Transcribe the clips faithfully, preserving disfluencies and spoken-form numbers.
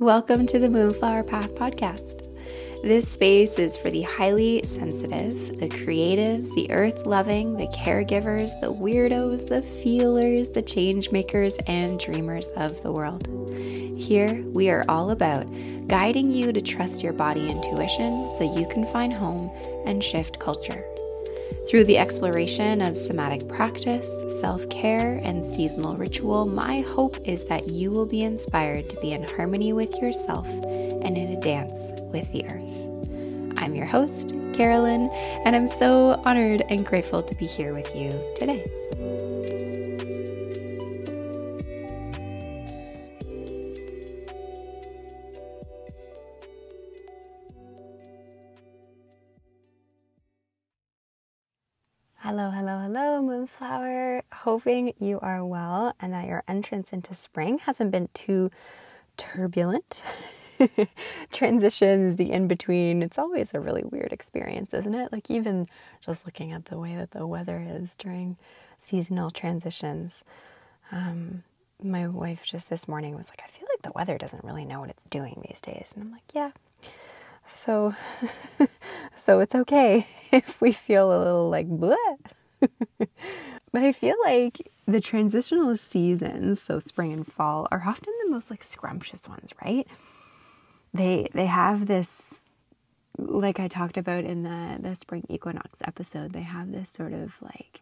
Welcome to the Moonflower Path Podcast. This space is for the highly sensitive, the creatives, the earth-loving, the caregivers, the weirdos, the feelers, the change makers, and dreamers of the world. Here, we are all about guiding you to trust your body intuition so you can find home and shift culture. Through the exploration of somatic practice, self-care, and seasonal ritual, my hope is that you will be inspired to be in harmony with yourself and in a dance with the earth. I'm your host, Carolynne, and I'm so honored and grateful to be here with you today. Hello, hello, hello, Moonflower. Hoping you are well and that your entrance into spring hasn't been too turbulent. Transitions, the in-between, it's always a really weird experience, isn't it? Like even just looking at the way that the weather is during seasonal transitions. Um, my wife just this morning was like, I feel like the weather doesn't really know what it's doing these days. And I'm like, yeah. So, so it's okay if we feel a little like bleh. But I feel like the transitional seasons, so spring and fall, are often the most like scrumptious ones, right? They they have this, like I talked about in the, the spring equinox episode, they have this sort of like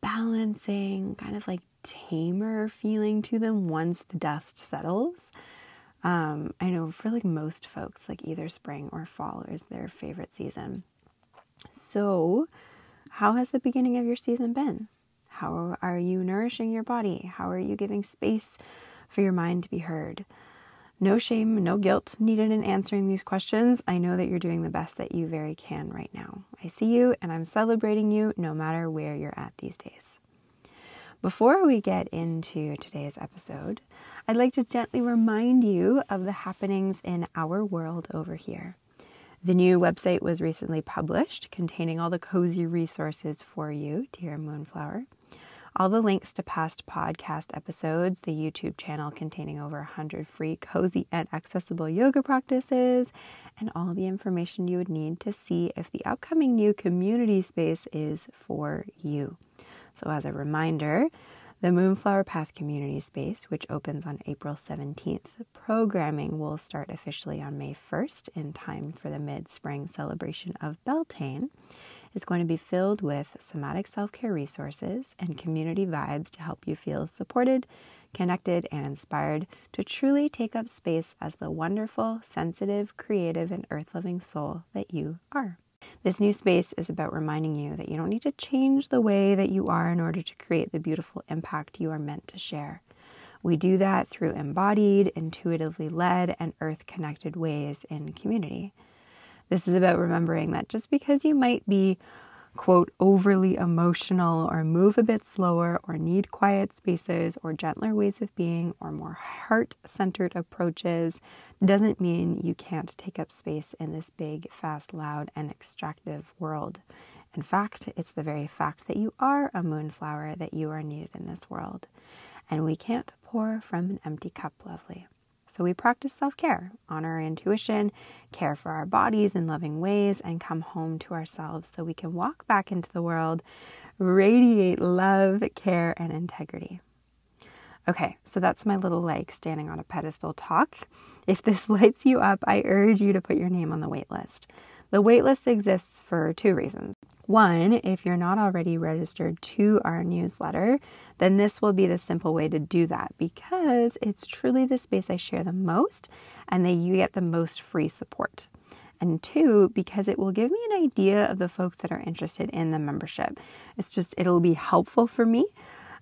balancing, kind of like tamer feeling to them once the dust settles. Um, I know for like most folks, like either spring or fall is their favorite season. So how has the beginning of your season been? How are you nourishing your body? How are you giving space for your mind to be heard? No shame, no guilt needed in answering these questions. I know that you're doing the best that you very can right now. I see you and I'm celebrating you no matter where you're at these days. Before we get into today's episode, I'd like to gently remind you of the happenings in our world over here. The new website was recently published, containing all the cozy resources for you, dear Moonflower. All the links to past podcast episodes, the YouTube channel containing over one hundred free, cozy, and accessible yoga practices, and all the information you would need to see if the upcoming new community space is for you. So as a reminder, the Moonflower Path Community Space, which opens on April seventeenth, programming will start officially on May first in time for the mid-spring celebration of Beltane. It's going to be filled with somatic self-care resources and community vibes to help you feel supported, connected, and inspired to truly take up space as the wonderful, sensitive, creative, and earth-loving soul that you are. This new space is about reminding you that you don't need to change the way that you are in order to create the beautiful impact you are meant to share. We do that through embodied, intuitively led, and earth-connected ways in community. This is about remembering that just because you might be, quote, overly emotional or move a bit slower or need quiet spaces or gentler ways of being or more heart-centered approaches doesn't mean you can't take up space in this big, fast, loud, and extractive world. In fact, it's the very fact that you are a moonflower that you are needed in this world. And we can't pour from an empty cup, lovely. So we practice self-care, honor our intuition, care for our bodies in loving ways, and come home to ourselves so we can walk back into the world, radiate love, care, and integrity. Okay, so that's my little like standing on a pedestal talk. If this lights you up, I urge you to put your name on the wait list. The wait list exists for two reasons. One, if you're not already registered to our newsletter, then this will be the simple way to do that because it's truly the space I share the most and that you get the most free support. And two, because it will give me an idea of the folks that are interested in the membership. It's just, it'll be helpful for me.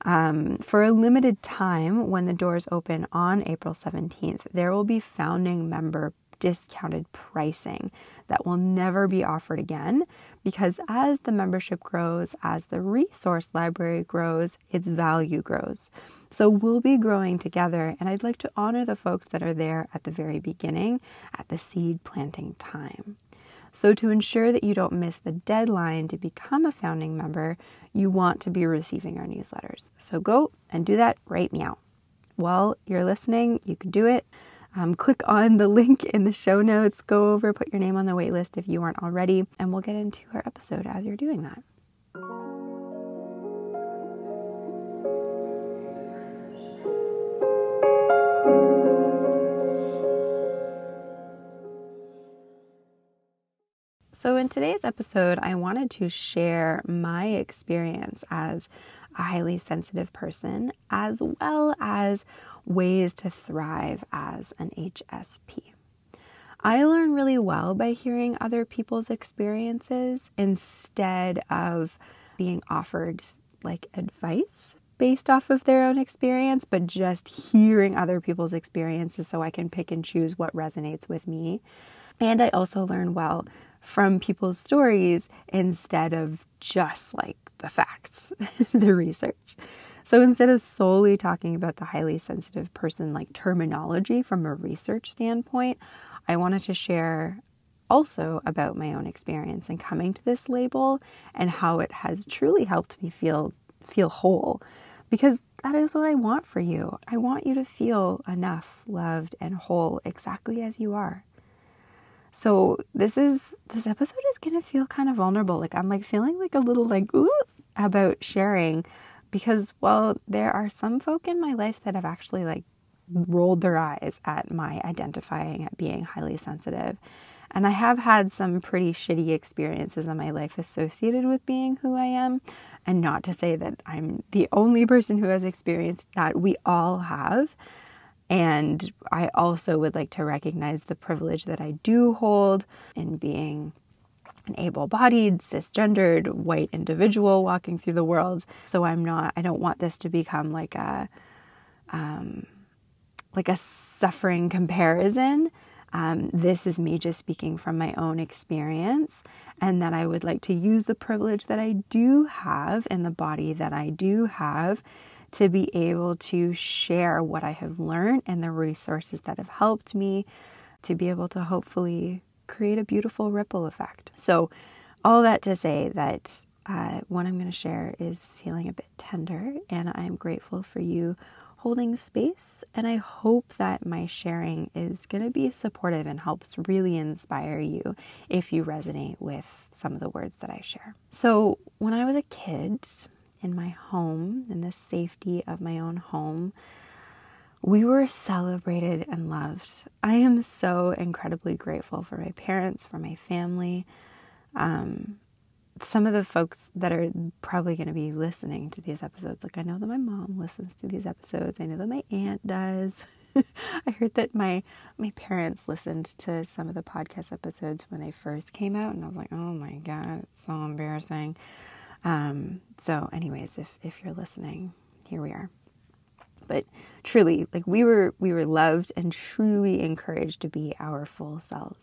Um, for a limited time, when the doors open on April seventeenth, there will be founding member discounted pricing that will never be offered again because as the membership grows, as the resource library grows, its value grows. So we'll be growing together, and I'd like to honor the folks that are there at the very beginning, at the seed planting time. So to ensure that you don't miss the deadline to become a founding member, you want to be receiving our newsletters. So go and do that right now. While you're listening, you can do it. um, click on the link in the show notes. Go over, put your name on the wait list if you aren't already, and we'll get into our episode as you're doing that. So in today's episode, I wanted to share my experience as a highly sensitive person, as well as ways to thrive as an H S P. I learn really well by hearing other people's experiences instead of being offered like advice based off of their own experience, but just hearing other people's experiences so I can pick and choose what resonates with me. And I also learn well from people's stories instead of just like the facts, the research. So instead of solely talking about the highly sensitive person like terminology from a research standpoint, I wanted to share also about my own experience and coming to this label and how it has truly helped me feel feel whole, because that is what I want for you. I want you to feel enough, loved, and whole exactly as you are. So this is, this episode is going to feel kind of vulnerable. Like I'm like feeling like a little like, ooh, about sharing because, well, there are some folk in my life that have actually like rolled their eyes at my identifying at being highly sensitive. And I have had some pretty shitty experiences in my life associated with being who I am. And not to say that I'm the only person who has experienced that. We all have. And I also would like to recognize the privilege that I do hold in being an able-bodied, cisgendered, white individual walking through the world. So I'm not, I don't want this to become like a, um, like a suffering comparison. Um, this is me just speaking from my own experience, and that I would like to use the privilege that I do have in the body that I do have to be able to share what I have learned and the resources that have helped me to be able to hopefully create a beautiful ripple effect. So all that to say that uh, what I'm going to share is feeling a bit tender, and I'm grateful for you holding space. And I hope that my sharing is going to be supportive and helps really inspire you if you resonate with some of the words that I share. So when I was a kid, in my home, in the safety of my own home, we were celebrated and loved. I am so incredibly grateful for my parents, for my family. Um, some of the folks that are probably going to be listening to these episodes, like I know that my mom listens to these episodes. I know that my aunt does. I heard that my my parents listened to some of the podcast episodes when they first came out, and I was like, oh my God, it's so embarrassing. Um, so anyways, if, if you're listening, here we are. But truly, like we were, we were loved and truly encouraged to be our full selves.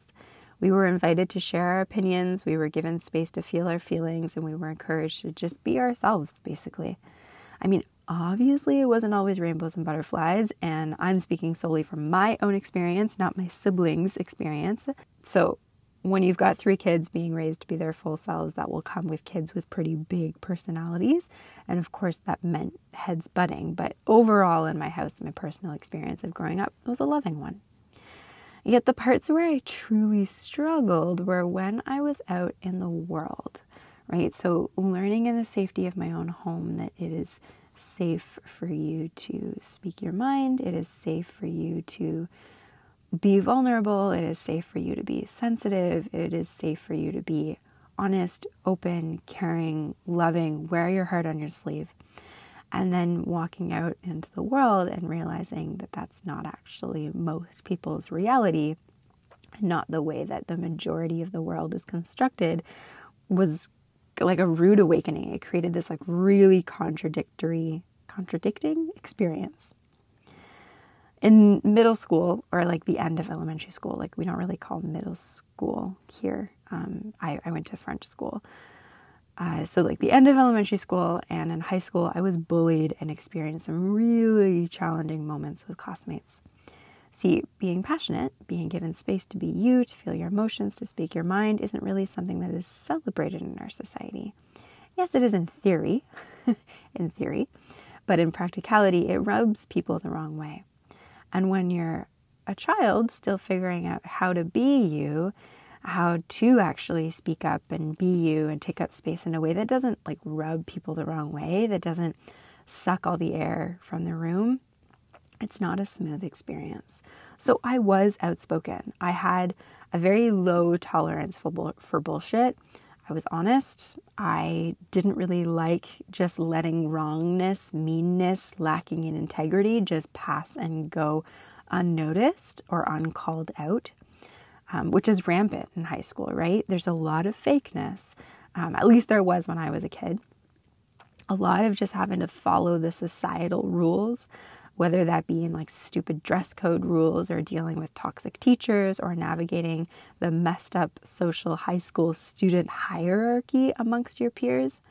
We were invited to share our opinions. We were given space to feel our feelings, and we were encouraged to just be ourselves, basically. I mean, obviously it wasn't always rainbows and butterflies, and I'm speaking solely from my own experience, not my siblings' experience. So when you've got three kids being raised to be their full selves, that will come with kids with pretty big personalities. And of course that meant heads butting. But overall in my house, my personal experience of growing up was a loving one. Yet the parts where I truly struggled were when I was out in the world, right? So learning in the safety of my own home that it is safe for you to speak your mind. It is safe for you to be vulnerable. It is safe for you to be sensitive. It is safe for you to be honest, open, caring, loving, wear your heart on your sleeve. And then walking out into the world and realizing that that's not actually most people's reality, not the way that the majority of the world is constructed, was like a rude awakening. It created this like really contradictory, contradicting experience. In middle school, or like the end of elementary school, like we don't really call middle school here. Um, I, I went to French school. Uh, so like the end of elementary school and in high school, I was bullied and experienced some really challenging moments with classmates. See, being passionate, being given space to be you, to feel your emotions, to speak your mind, isn't really something that is celebrated in our society. Yes, it is in theory, in theory, but in practicality, it rubs people the wrong way. And when you're a child still figuring out how to be you, how to actually speak up and be you and take up space in a way that doesn't like rub people the wrong way, that doesn't suck all the air from the room. It's not a smooth experience. So I was outspoken. I had a very low tolerance for bull- for bullshit. I was honest. I didn't really like just letting wrongness, meanness, lacking in integrity just pass and go unnoticed or uncalled out, um, which is rampant in high school, right? There's a lot of fakeness. Um, at least there was when I was a kid. A lot of just having to follow the societal rules, whether that be in like stupid dress code rules or dealing with toxic teachers or navigating the messed up social high school student hierarchy amongst your peers.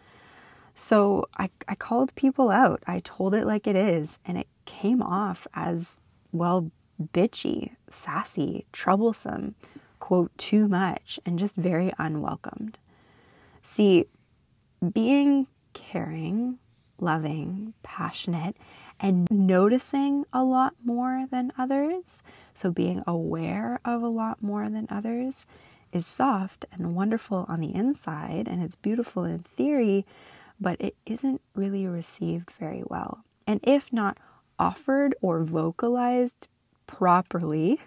So I, I called people out. I told it like it is, and it came off as, well, bitchy, sassy, troublesome, quote, too much, and just very unwelcomed. See, being caring, loving, passionate, and noticing a lot more than others, so being aware of a lot more than others, is soft and wonderful on the inside, and it's beautiful in theory, but it isn't really received very well. And if not offered or vocalized properly,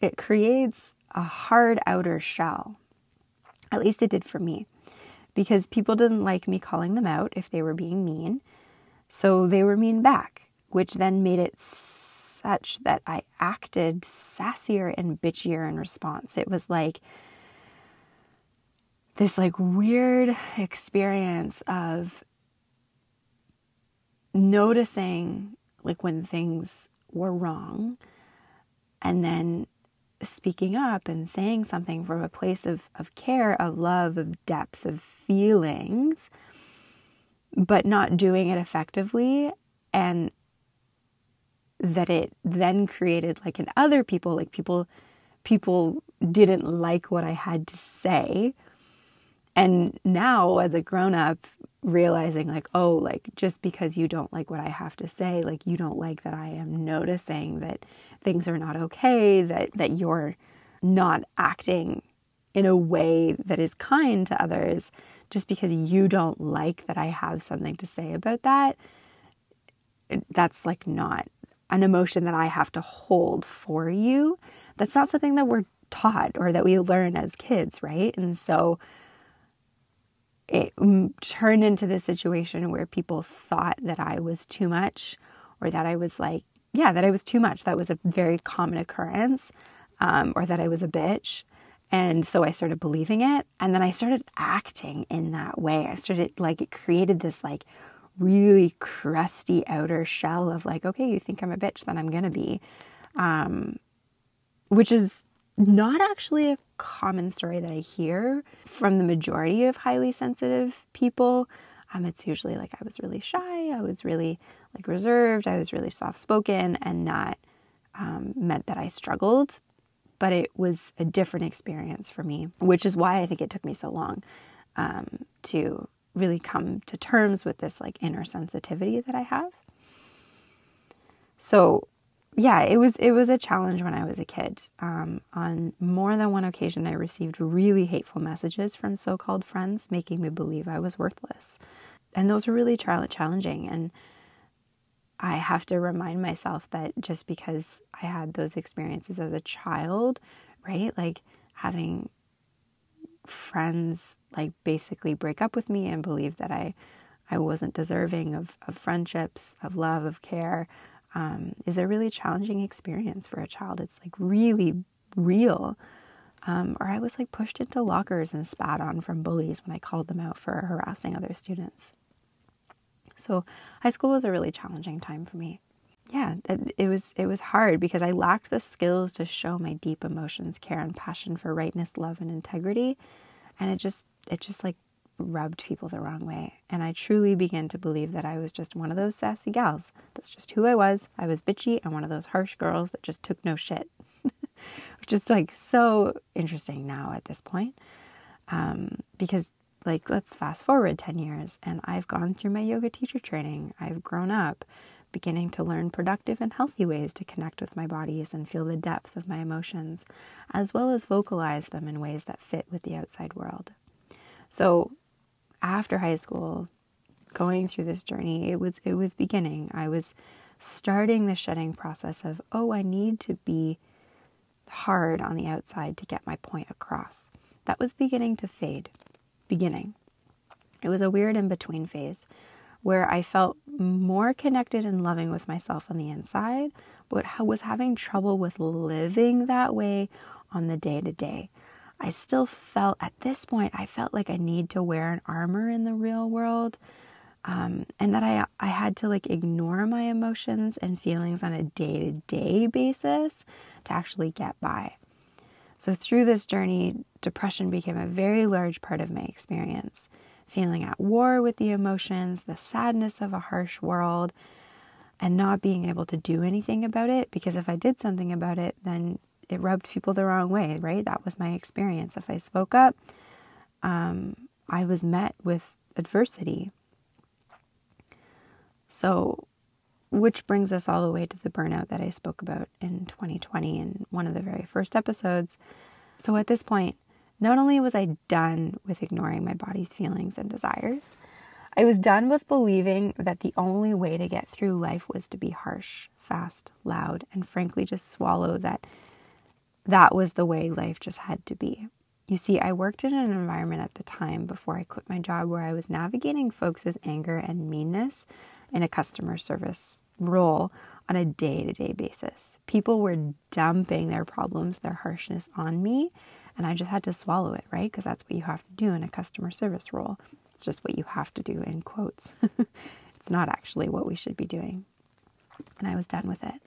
it creates a hard outer shell. At least it did for me, because people didn't like me calling them out if they were being mean. So they were mean back, which then made it such that I acted sassier and bitchier in response. It was like this like weird experience of noticing like when things were wrong and then speaking up and saying something from a place of, of care, of love, of depth, of feelings, but not doing it effectively, and that it then created like in other people, like people people didn't like what I had to say. And now as a grown-up, realizing like, oh, like just because you don't like what I have to say, like you don't like that I am noticing that things are not okay, that, that you're not acting in a way that is kind to others. Just because you don't like that I have something to say about that, that's like not an emotion that I have to hold for you. That's not something that we're taught or that we learn as kids, right? And so it turned into this situation where people thought that I was too much, or that I was like, yeah, that I was too much. That was a very common occurrence, um, or that I was a bitch. And so I started believing it, and then I started acting in that way. I started, like, it created this, like, really crusty outer shell of, like, okay, you think I'm a bitch, then I'm gonna be. Um, which is not actually a common story that I hear from the majority of highly sensitive people. Um, it's usually, like, I was really shy, I was really, like, reserved, I was really soft-spoken, and that um, meant that I struggled. But it was a different experience for me, which is why I think it took me so long um, to really come to terms with this like inner sensitivity that I have. So yeah, it was it was a challenge when I was a kid. Um, on more than one occasion, I received really hateful messages from so-called friends making me believe I was worthless. And those were really tra- challenging. And I have to remind myself that just because I had those experiences as a child, right? Like having friends like basically break up with me and believe that I, I wasn't deserving of, of friendships, of love, of care, um, is a really challenging experience for a child. It's like really real. Um, or I was like pushed into lockers and spat on from bullies when I called them out for harassing other students. So high school was a really challenging time for me. Yeah, it was it was hard because I lacked the skills to show my deep emotions, care, and passion for rightness, love, and integrity. And it just, it just like rubbed people the wrong way. And I truly began to believe that I was just one of those sassy gals. That's just who I was. I was bitchy and one of those harsh girls that just took no shit. Which is like so interesting now at this point. Um, because... Like, let's fast forward ten years, and I've gone through my yoga teacher training. I've grown up. beginning to learn productive and healthy ways to connect with my bodies and feel the depth of my emotions, as well as vocalize them in ways that fit with the outside world. So after high school, going through this journey, it was it was beginning. I was starting the shedding process of, oh, I need to be hard on the outside to get my point across. That was beginning to fade. Beginning. It was a weird in-between phase where I felt more connected and loving with myself on the inside, but was having trouble with living that way on the day-to-day. I still felt, at this point, I felt like I need to wear an armor in the real world, um, and that I, I had to like ignore my emotions and feelings on a day-to-day basis to actually get by. So through this journey, depression became a very large part of my experience. Feeling at war with the emotions, the sadness of a harsh world, and not being able to do anything about it, because if I did something about it, then it rubbed people the wrong way, right? That was my experience. If I spoke up, um, I was met with adversity. So, which brings us all the way to the burnout that I spoke about in twenty twenty in one of the very first episodes. So at this point, not only was I done with ignoring my body's feelings and desires, I was done with believing that the only way to get through life was to be harsh, fast, loud, and frankly just swallow that that was the way life just had to be. You see, I worked in an environment at the time before I quit my job where I was navigating folks' anger and meanness in a customer service role on a day-to-day basis. People were dumping their problems, their harshness on me, and I just had to swallow it, right? Because that's what you have to do in a customer service role. It's just what you have to do in quotes. It's not actually what we should be doing. And I was done with it.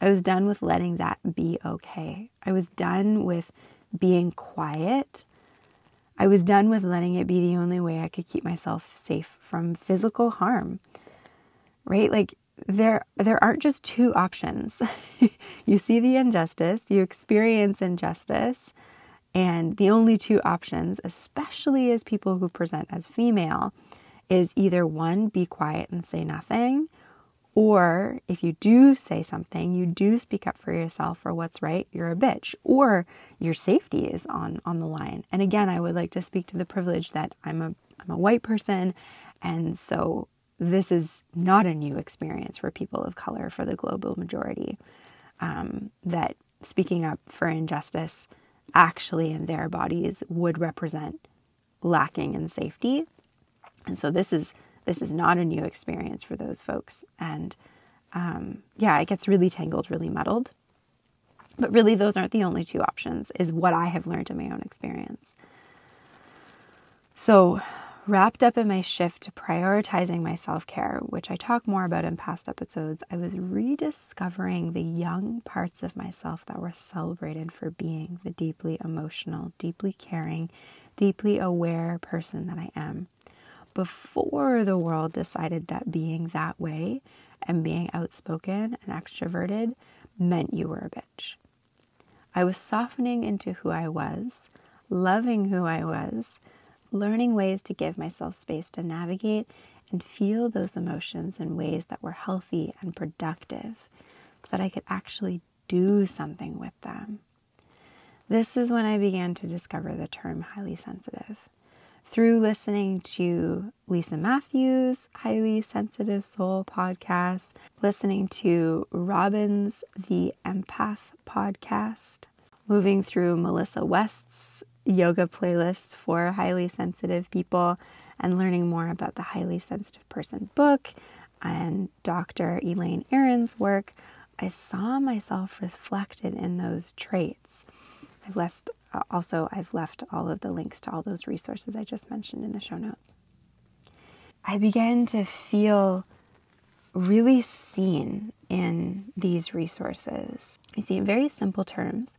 I was done with letting that be okay. I was done with being quiet. I was done with letting it be the only way I could keep myself safe from physical harm, right? Like there, there aren't just two options. You see the injustice, you experience injustice, and the only two options, especially as people who present as female, is either one, be quiet and say nothing, or if you do say something, you do speak up for yourself or what's right, you're a bitch, or your safety is on, on the line. And again, I would like to speak to the privilege that I'm a I'm a white person, and so this is not a new experience for people of color, for the global majority, um, that speaking up for injustice actually in their bodies would represent lacking in safety. And so this is This is not a new experience for those folks. And um, yeah, it gets really tangled, really muddled. But really, those aren't the only two options, is what I have learned in my own experience. So wrapped up in my shift to prioritizing my self-care, which I talk more about in past episodes, I was rediscovering the young parts of myself that were celebrated for being the deeply emotional, deeply caring, deeply aware person that I am. Before the world decided that being that way and being outspoken and extroverted meant you were a bitch. I was softening into who I was, loving who I was, learning ways to give myself space to navigate and feel those emotions in ways that were healthy and productive so that I could actually do something with them. This is when I began to discover the term highly sensitive. Through listening to Lisa Matthews' Highly Sensitive Soul podcast, listening to Robin's The Empath podcast, moving through Melissa West's yoga playlist for highly sensitive people, and learning more about the Highly Sensitive Person book and Doctor Elaine Aron's work, I saw myself reflected in those traits. I've left Uh, also, I've left all of the links to all those resources I just mentioned in the show notes. I began to feel really seen in these resources. You see, in very simple terms,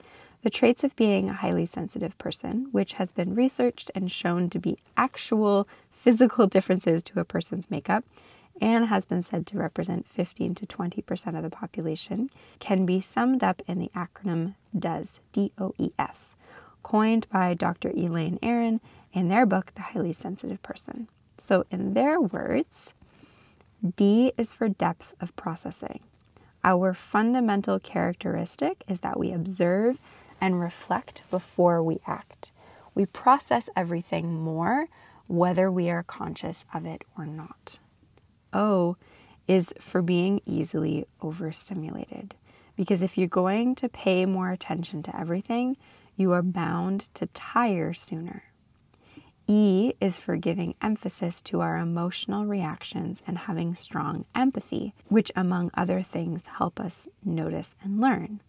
the traits of being a highly sensitive person, which has been researched and shown to be actual physical differences to a person's makeup, and has been said to represent fifteen to twenty percent of the population, can be summed up in the acronym D O E S, D O E S. Coined by Doctor Elaine Aron in their book, The Highly Sensitive Person. So in their words, D is for depth of processing. Our fundamental characteristic is that we observe and reflect before we act. We process everything more, whether we are conscious of it or not. O is for being easily overstimulated, because if you're going to pay more attention to everything, you are bound to tire sooner. E is for giving emphasis to our emotional reactions and having strong empathy, which among other things help us notice and learn.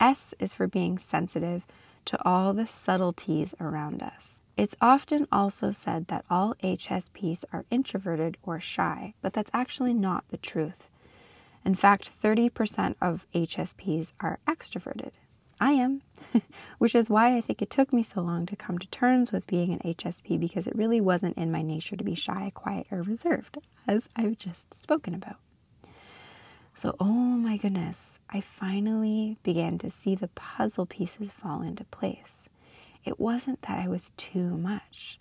S is for being sensitive to all the subtleties around us. It's often also said that all H S Ps are introverted or shy, but that's actually not the truth. In fact, thirty percent of H S Ps are extroverted. I am, which is why I think it took me so long to come to terms with being an H S P, because it really wasn't in my nature to be shy, quiet, or reserved, as I've just spoken about. So, oh my goodness, I finally began to see the puzzle pieces fall into place. It wasn't that I was too much.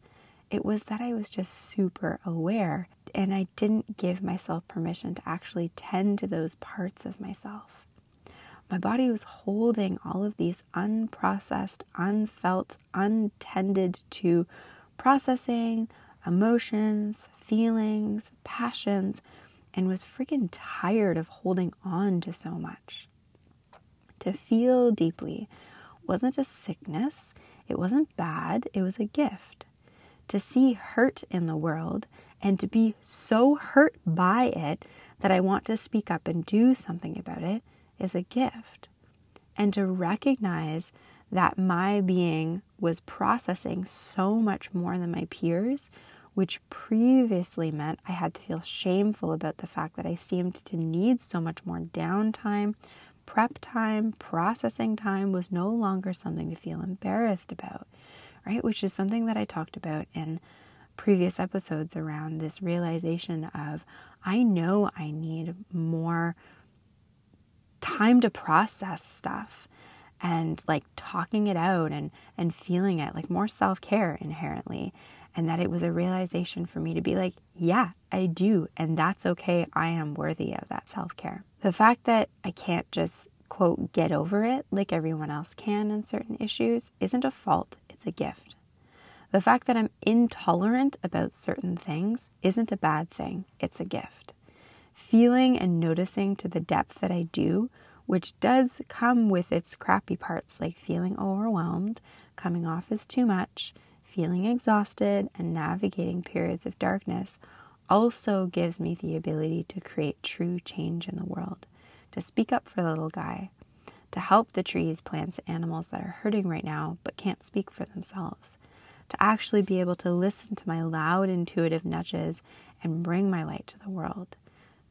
It was that I was just super aware, and I didn't give myself permission to actually tend to those parts of myself. My body was holding all of these unprocessed, unfelt, untended to processing, emotions, feelings, passions, and was freaking tired of holding on to so much. To feel deeply wasn't a sickness, it wasn't bad, it was a gift. To see hurt in the world and to be so hurt by it that I want to speak up and do something about it is a gift. And to recognize that my being was processing so much more than my peers, which previously meant I had to feel shameful about the fact that I seemed to need so much more downtime, prep time, processing time was no longer something to feel embarrassed about, right? Which is something that I talked about in previous episodes around this realization of, I know I need more time to process stuff and like talking it out and, and feeling it, like more self-care inherently. And that it was a realization for me to be like, yeah, I do. And that's okay. I am worthy of that self-care. The fact that I can't just quote, get over it like everyone else can in certain issues isn't a fault. It's a gift. The fact that I'm intolerant about certain things isn't a bad thing. It's a gift. Feeling and noticing to the depth that I do, which does come with its crappy parts, like feeling overwhelmed, coming off as too much, feeling exhausted, and navigating periods of darkness, also gives me the ability to create true change in the world, to speak up for the little guy, to help the trees, plants, animals that are hurting right now but can't speak for themselves, to actually be able to listen to my loud intuitive nudges and bring my light to the world.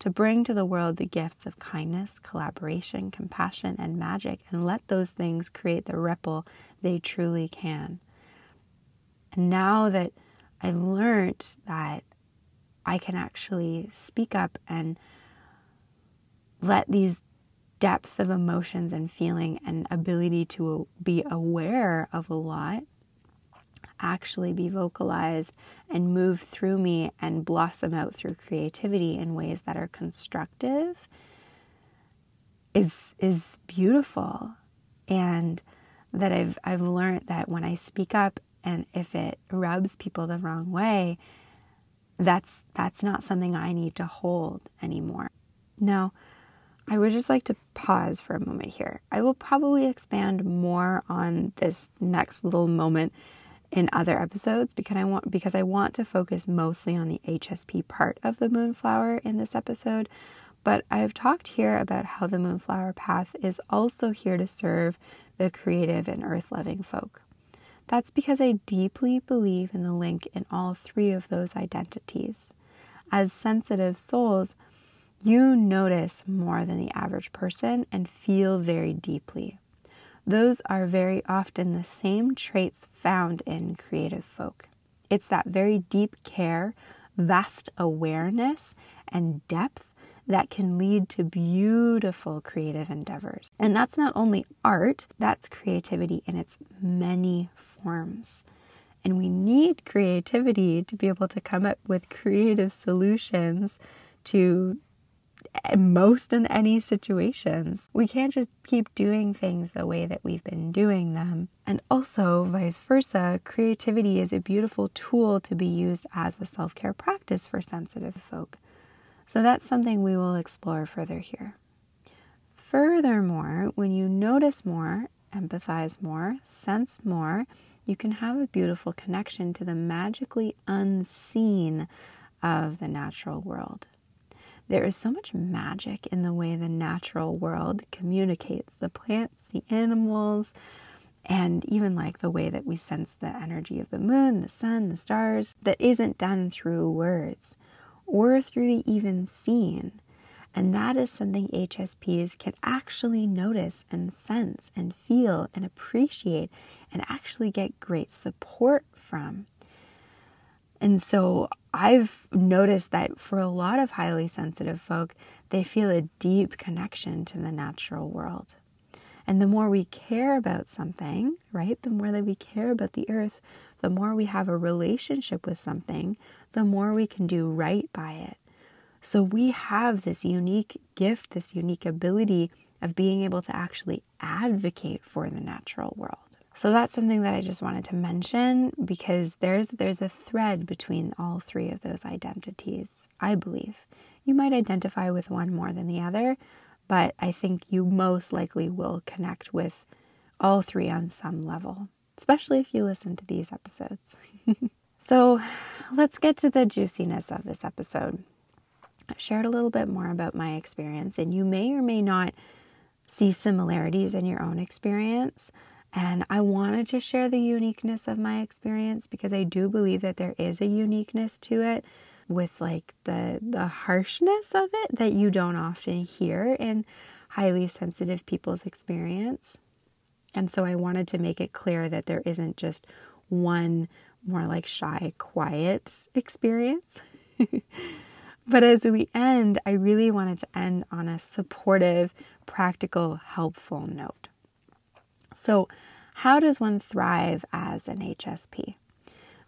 To bring to the world the gifts of kindness, collaboration, compassion, and magic, and let those things create the ripple they truly can. And now that I've learned that I can actually speak up and let these depths of emotions and feeling and ability to be aware of a lot actually be vocalized and move through me and blossom out through creativity in ways that are constructive is is beautiful. And that I've I've learned that when I speak up and if it rubs people the wrong way, that's that's not something I need to hold anymore. Now, I would just like to pause for a moment here. I will probably expand more on this next little moment in other episodes, because I want because I want to focus mostly on the H S P part of the Moonflower in this episode. But I've talked here about how the Moonflower Path is also here to serve the creative and earth-loving folk. That's because I deeply believe in the link in all three of those identities. As sensitive souls, you notice more than the average person and feel very deeply. Those are very often the same traits found in creative folk. It's that very deep care, vast awareness, and depth that can lead to beautiful creative endeavors. And that's not only art, that's creativity in its many forms. And we need creativity to be able to come up with creative solutions to most in any situations. We can't just keep doing things the way that we've been doing them. And also, vice versa, creativity is a beautiful tool to be used as a self-care practice for sensitive folk. So that's something we will explore further here. Furthermore, when you notice more, empathize more, sense more, you can have a beautiful connection to the magically unseen of the natural world. There is so much magic in the way the natural world communicates, the plants, the animals, and even like the way that we sense the energy of the moon, the sun, the stars, that isn't done through words or through the even seen. And that is something H S Ps can actually notice and sense and feel and appreciate and actually get great support from. And so I've noticed that for a lot of highly sensitive folk, they feel a deep connection to the natural world. And the more we care about something, right, the more that we care about the earth, the more we have a relationship with something, the more we can do right by it. So we have this unique gift, this unique ability of being able to actually advocate for the natural world. So that's something that I just wanted to mention, because there's there's a thread between all three of those identities, I believe. You might identify with one more than the other, but I think you most likely will connect with all three on some level, especially if you listen to these episodes. So let's get to the juiciness of this episode. I've shared a little bit more about my experience, and you may or may not see similarities in your own experience. And I wanted to share the uniqueness of my experience because I do believe that there is a uniqueness to it, with like the the harshness of it that you don't often hear in highly sensitive people's experience. And so I wanted to make it clear that there isn't just one more like shy, quiet experience. But as we end, I really wanted to end on a supportive, practical, helpful note. So how does one thrive as an H S P?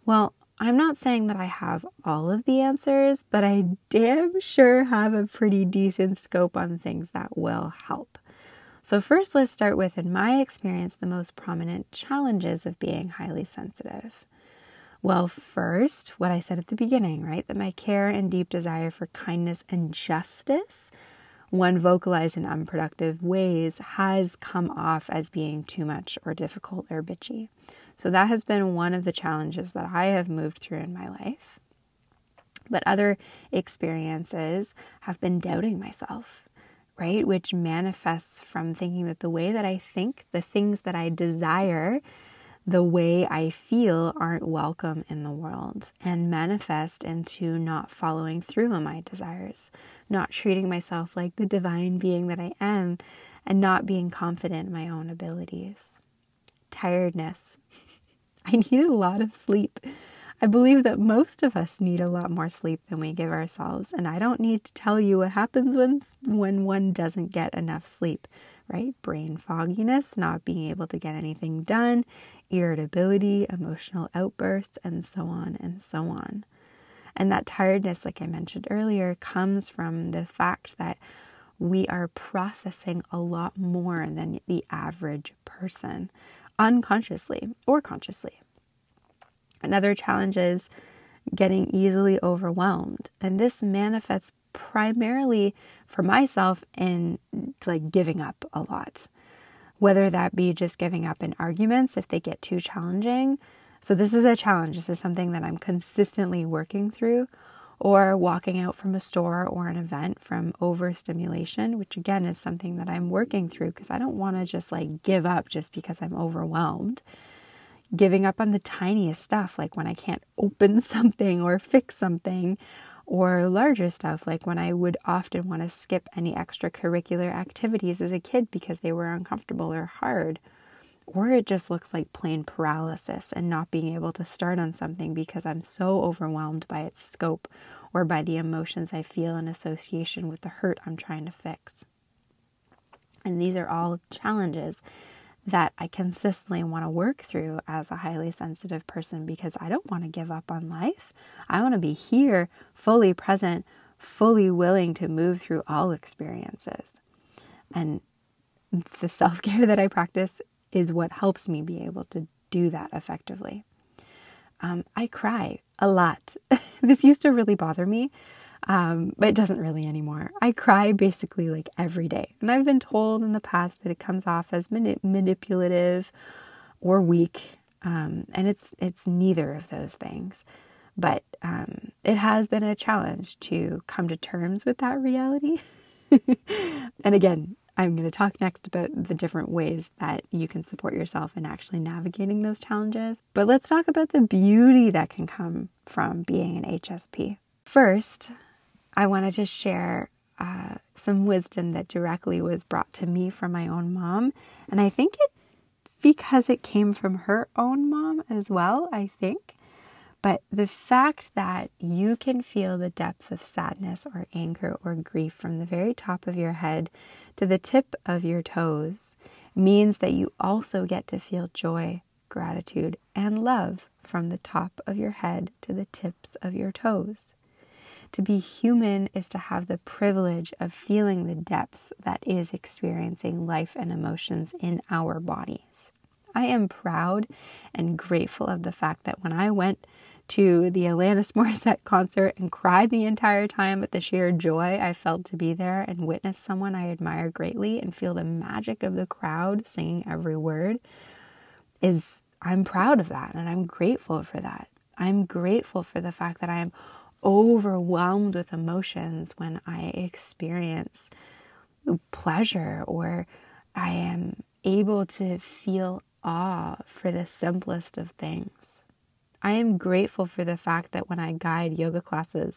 Well, I'm not saying that I have all of the answers, but I damn sure have a pretty decent scope on things that will help. So first, let's start with, in my experience, the most prominent challenges of being highly sensitive. Well, first, what I said at the beginning, right? That my care and deep desire for kindness and justice, when vocalized in unproductive ways, has come off as being too much or difficult or bitchy. So that has been one of the challenges that I have moved through in my life. But other experiences have been doubting myself, right? Which manifests from thinking that the way that I think, the things that I desire, the way I feel aren't welcome in the world, and manifest into not following through on my desires, not treating myself like the divine being that I am, and not being confident in my own abilities. Tiredness. I need a lot of sleep. I believe that most of us need a lot more sleep than we give ourselves, and I don't need to tell you what happens when, when one doesn't get enough sleep, right? Brain fogginess, not being able to get anything done, irritability, emotional outbursts, and so on and so on. And that tiredness, like I mentioned earlier, comes from the fact that we are processing a lot more than the average person, unconsciously or consciously. Another challenge is getting easily overwhelmed. And this manifests primarily for myself in like giving up a lot, whether that be just giving up in arguments if they get too challenging. So this is a challenge. This is something that I'm consistently working through, or walking out from a store or an event from overstimulation, which again is something that I'm working through because I don't want to just like give up just because I'm overwhelmed. Giving up on the tiniest stuff, like when I can't open something or fix something, or larger stuff, like when I would often want to skip any extracurricular activities as a kid because they were uncomfortable or hard. Or it just looks like plain paralysis and not being able to start on something because I'm so overwhelmed by its scope or by the emotions I feel in association with the hurt I'm trying to fix. And these are all challenges that I consistently want to work through as a highly sensitive person, because I don't want to give up on life. I want to be here, fully present, fully willing to move through all experiences. And the self-care that I practice is what helps me be able to do that effectively. Um, I cry a lot. This used to really bother me, um, but it doesn't really anymore. I cry basically like every day. And I've been told in the past that it comes off as manip- manipulative or weak. Um, and it's, it's neither of those things. But um, it has been a challenge to come to terms with that reality. And again, I'm going to talk next about the different ways that you can support yourself in actually navigating those challenges. But let's talk about the beauty that can come from being an H S P. First, I wanted to share uh, some wisdom that directly was brought to me from my own mom. And I think it because it came from her own mom as well, I think. But the fact that you can feel the depth of sadness or anger or grief from the very top of your head to the tip of your toes means that you also get to feel joy, gratitude, and love from the top of your head to the tips of your toes. To be human is to have the privilege of feeling the depths that is experiencing life and emotions in our body. I am proud and grateful of the fact that when I went to the Alanis Morissette concert and cried the entire time at the sheer joy I felt to be there and witness someone I admire greatly and feel the magic of the crowd singing every word, is I'm proud of that and I'm grateful for that. I'm grateful for the fact that I am overwhelmed with emotions when I experience pleasure, or I am able to feel awe for the simplest of things. I am grateful for the fact that when I guide yoga classes,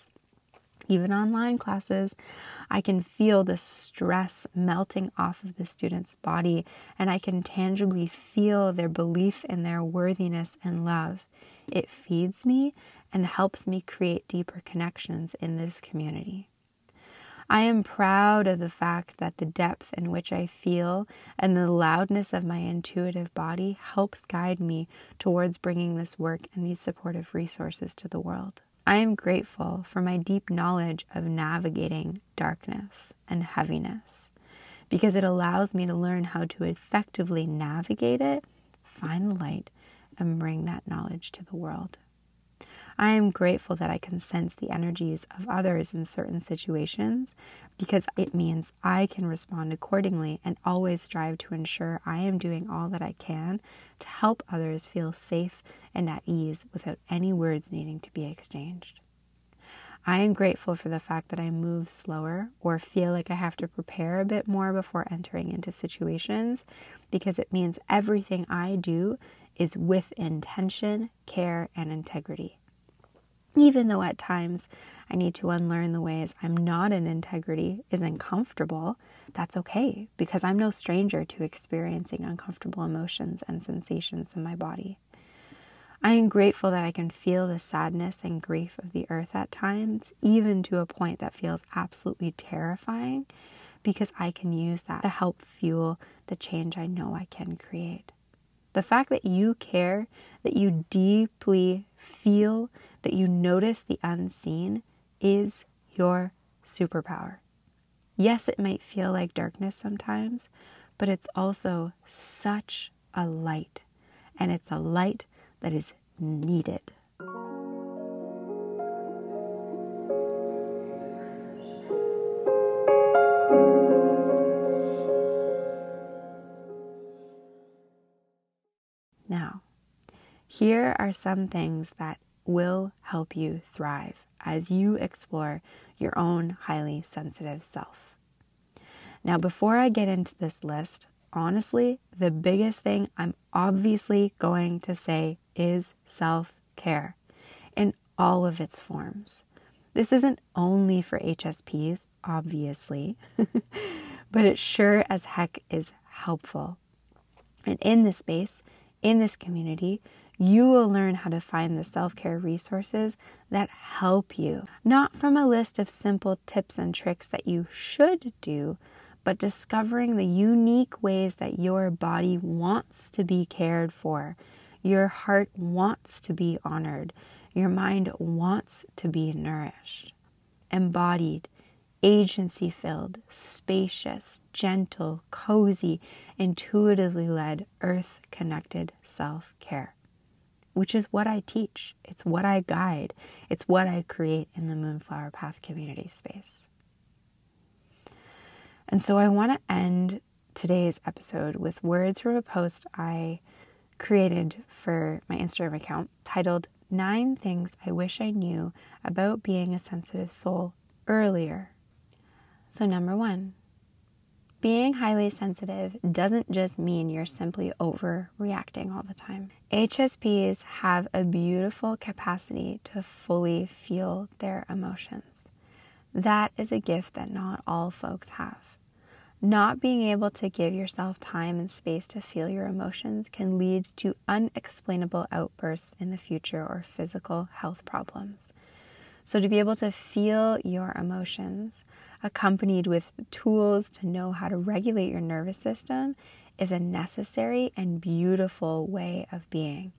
even online classes, I can feel the stress melting off of the student's body, and I can tangibly feel their belief in their worthiness and love. It feeds me and helps me create deeper connections in this community. I am proud of the fact that the depth in which I feel and the loudness of my intuitive body helps guide me towards bringing this work and these supportive resources to the world. I am grateful for my deep knowledge of navigating darkness and heaviness, because it allows me to learn how to effectively navigate it, find the light, and bring that knowledge to the world. I am grateful that I can sense the energies of others in certain situations, because it means I can respond accordingly and always strive to ensure I am doing all that I can to help others feel safe and at ease without any words needing to be exchanged. I am grateful for the fact that I move slower or feel like I have to prepare a bit more before entering into situations, because it means everything I do is with intention, care, and integrity. Even though at times I need to unlearn the ways I'm not in integrity is uncomfortable, that's okay, because I'm no stranger to experiencing uncomfortable emotions and sensations in my body. I am grateful that I can feel the sadness and grief of the earth at times, even to a point that feels absolutely terrifying, because I can use that to help fuel the change I know I can create. The fact that you care, that you deeply feel, that you notice the unseen is your superpower. Yes, it might feel like darkness sometimes, but it's also such a light, and it's a light that is needed. Now, here are some things that will help you thrive as you explore your own highly sensitive self. Now, before I get into this list, honestly, the biggest thing I'm obviously going to say is self-care in all of its forms. This isn't only for H S Ps, obviously, but it sure as heck is helpful. And in this space, in this community, you will learn how to find the self-care resources that help you, not from a list of simple tips and tricks that you should do, but discovering the unique ways that your body wants to be cared for, your heart wants to be honored, your mind wants to be nourished. embodied, agency-filled, spacious, gentle, cozy, intuitively led, earth-connected self-care, which is what I teach. It's what I guide. It's what I create in the Moonflower Path community space. And so I want to end today's episode with words from a post I created for my Instagram account titled Nine Things I Wish I Knew About Being a Sensitive Soul Earlier. So number one, being highly sensitive doesn't just mean you're simply overreacting all the time. H S Ps have a beautiful capacity to fully feel their emotions. That is a gift that not all folks have. Not being able to give yourself time and space to feel your emotions can lead to unexplainable outbursts in the future or physical health problems. So to be able to feel your emotions, accompanied with tools to know how to regulate your nervous system, is a necessary and beautiful way of being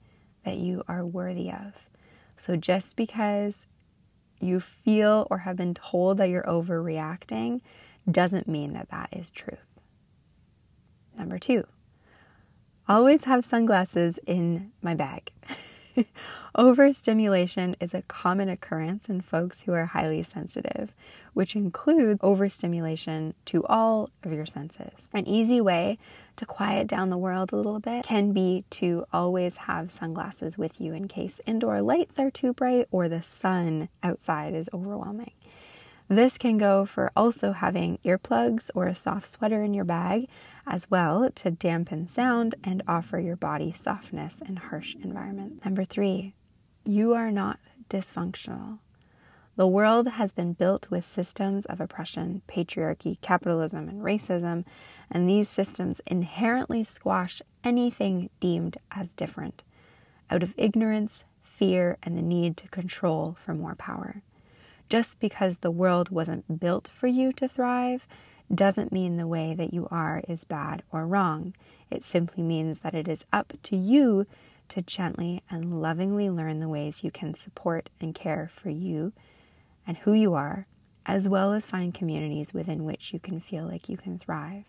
that you are worthy of. So just because you feel or have been told that you're overreacting doesn't mean that that is truth. Number two, always have sunglasses in my bag. Overstimulation is a common occurrence in folks who are highly sensitive, which includes overstimulation to all of your senses. An easy way to quiet down the world a little bit can be to always have sunglasses with you in case indoor lights are too bright or the sun outside is overwhelming. This can go for also having earplugs or a soft sweater in your bag as well to dampen sound and offer your body softness in harsh environments. Number three, you are not dysfunctional. The world has been built with systems of oppression, patriarchy, capitalism, and racism, and these systems inherently squash anything deemed as different out of ignorance, fear, and the need to control for more power. Just because the world wasn't built for you to thrive doesn't mean the way that you are is bad or wrong. It simply means that it is up to you to gently and lovingly learn the ways you can support and care for you and who you are, as well as find communities within which you can feel like you can thrive,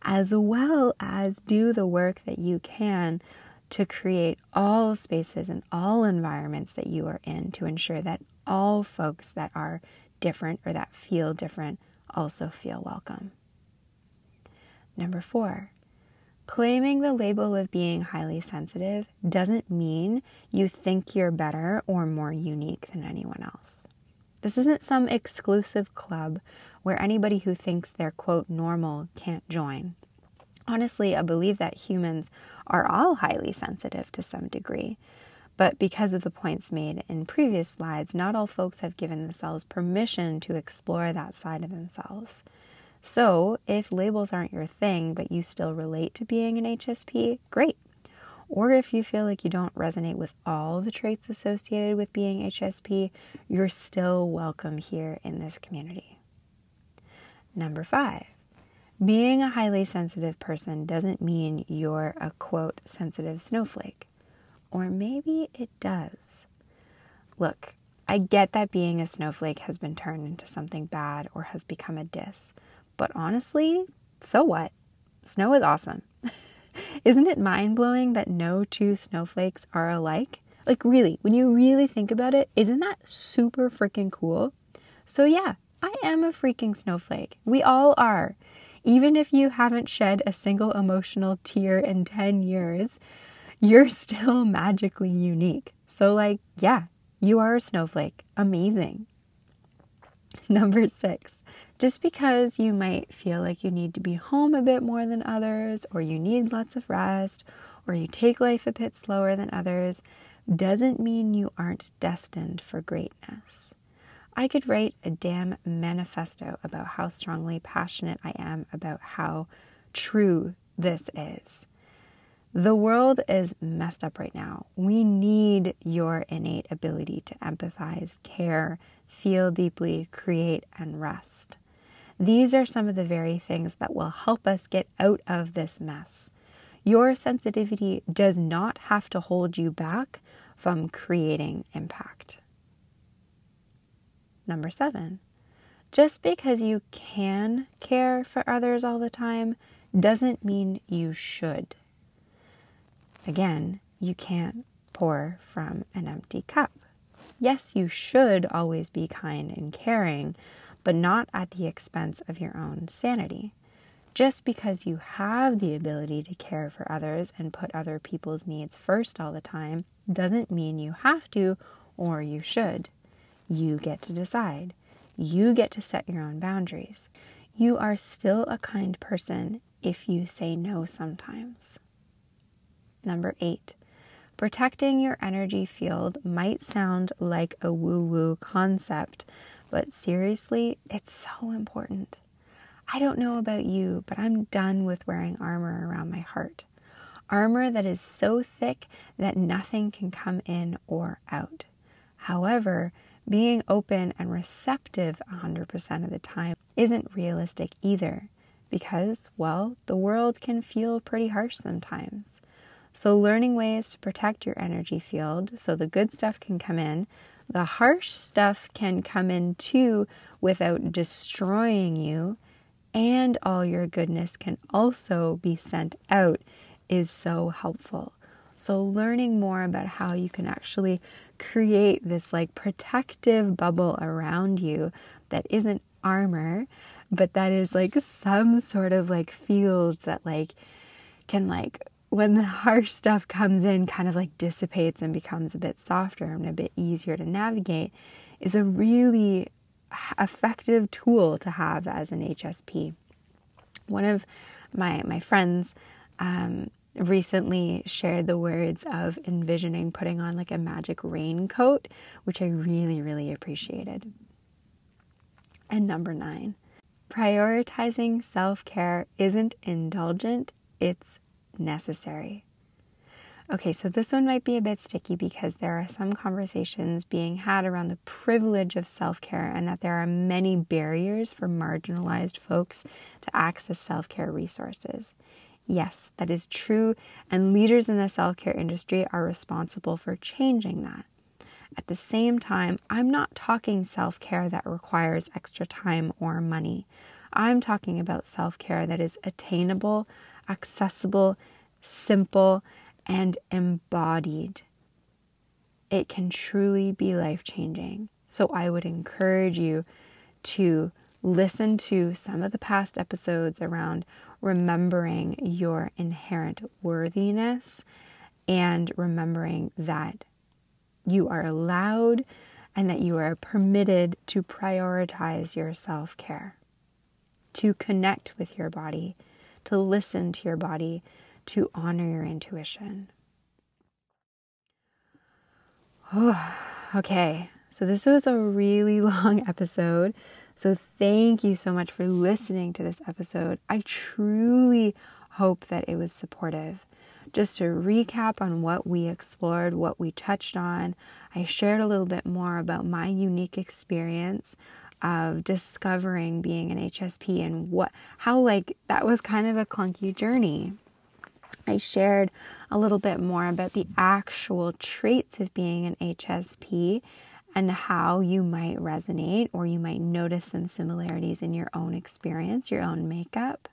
as well as do the work that you can to create all spaces and all environments that you are in to ensure that all folks that are different or that feel different also feel welcome. Number four, claiming the label of being highly sensitive doesn't mean you think you're better or more unique than anyone else. This isn't some exclusive club where anybody who thinks they're, quote, normal can't join. Honestly, I believe that humans are all highly sensitive to some degree. But because of the points made in previous slides, not all folks have given themselves permission to explore that side of themselves. So if labels aren't your thing, but you still relate to being an H S P, great. Or if you feel like you don't resonate with all the traits associated with being H S P, you're still welcome here in this community. Number five, being a highly sensitive person doesn't mean you're a, quote, sensitive snowflake. Or maybe it does. Look, I get that being a snowflake has been turned into something bad or has become a diss. But honestly, so what? Snow is awesome. Isn't it mind-blowing that no two snowflakes are alike? Like really, when you really think about it, isn't that super freaking cool? So yeah, I am a freaking snowflake. We all are. Even if you haven't shed a single emotional tear in ten years, you're still magically unique. So like, yeah, you are a snowflake. Amazing. Number six, just because you might feel like you need to be home a bit more than others, or you need lots of rest, or you take life a bit slower than others, doesn't mean you aren't destined for greatness. I could write a damn manifesto about how strongly passionate I am about how true this is. The world is messed up right now. We need your innate ability to empathize, care, feel deeply, create, and rest. These are some of the very things that will help us get out of this mess. Your sensitivity does not have to hold you back from creating impact. Number seven, Just because you can care for others all the time doesn't mean you should. Again, you can't pour from an empty cup. Yes, you should always be kind and caring, but not at the expense of your own sanity. Just because you have the ability to care for others and put other people's needs first all the time doesn't mean you have to or you should. You get to decide. You get to set your own boundaries. You are still a kind person if you say no sometimes. Number eight, protecting your energy field might sound like a woo-woo concept, but seriously, it's so important. I don't know about you, but I'm done with wearing armor around my heart. Armor that is so thick that nothing can come in or out. However, being open and receptive one hundred percent of the time isn't realistic either because, well, the world can feel pretty harsh sometimes. So learning ways to protect your energy field so the good stuff can come in, the harsh stuff can come in too without destroying you, and all your goodness can also be sent out is so helpful. So learning more about how you can actually create this like protective bubble around you that isn't armor, but that is like some sort of like field that like can like, when the harsh stuff comes in, kind of like dissipates and becomes a bit softer and a bit easier to navigate, is a really effective tool to have as an H S P. One of my my friends um, recently shared the words of envisioning putting on like a magic raincoat, which I really, really appreciated. And number nine, prioritizing self-care isn't indulgent, it's necessary. Okay, so this one might be a bit sticky because there are some conversations being had around the privilege of self-care and that there are many barriers for marginalized folks to access self-care resources. Yes, that is true, and leaders in the self-care industry are responsible for changing that. At the same time, I'm not talking self-care that requires extra time or money. I'm talking about self-care that is attainable, accessible, simple, and embodied. It can truly be life-changing. So I would encourage you to listen to some of the past episodes around remembering your inherent worthiness and remembering that you are allowed and that you are permitted to prioritize your self-care, to connect with your body, to listen to your body, to honor your intuition. Oh, okay, so this was a really long episode. So thank you so much for listening to this episode. I truly hope that it was supportive. Just to recap on what we explored, what we touched on, I shared a little bit more about my unique experience of discovering being an H S P and what, how like that was kind of a clunky journey. I shared a little bit more about the actual traits of being an H S P and how you might resonate or you might notice some similarities in your own experience, your own makeup.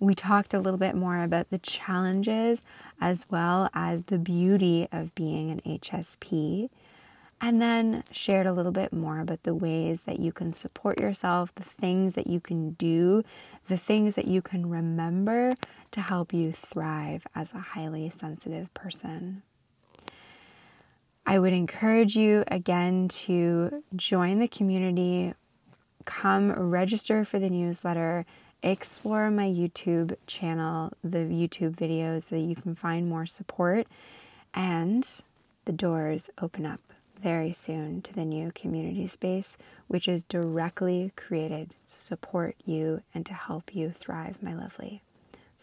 We talked a little bit more about the challenges as well as the beauty of being an H S P, and then shared a little bit more about the ways that you can support yourself, the things that you can do, the things that you can remember to help you thrive as a highly sensitive person. I would encourage you again to join the community, come register for the newsletter, explore my YouTube channel, the YouTube videos so that you can find more support, and the doors open up very soon to the new community space, which is directly created to support you and to help you thrive, my lovely.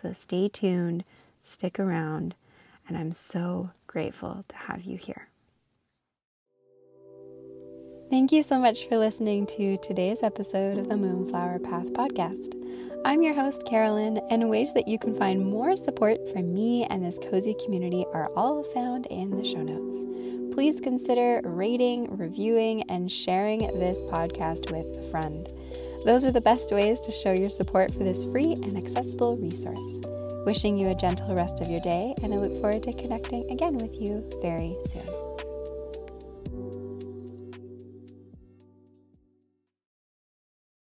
So stay tuned, stick around, and I'm so grateful to have you here. Thank you so much for listening to today's episode of the Moonflower Path Podcast. I'm your host, Carolynne, and ways that you can find more support from me and this cozy community are all found in the show notes. please consider rating, reviewing, and sharing this podcast with a friend. Those are the best ways to show your support for this free and accessible resource. Wishing you a gentle rest of your day, and I look forward to connecting again with you very soon.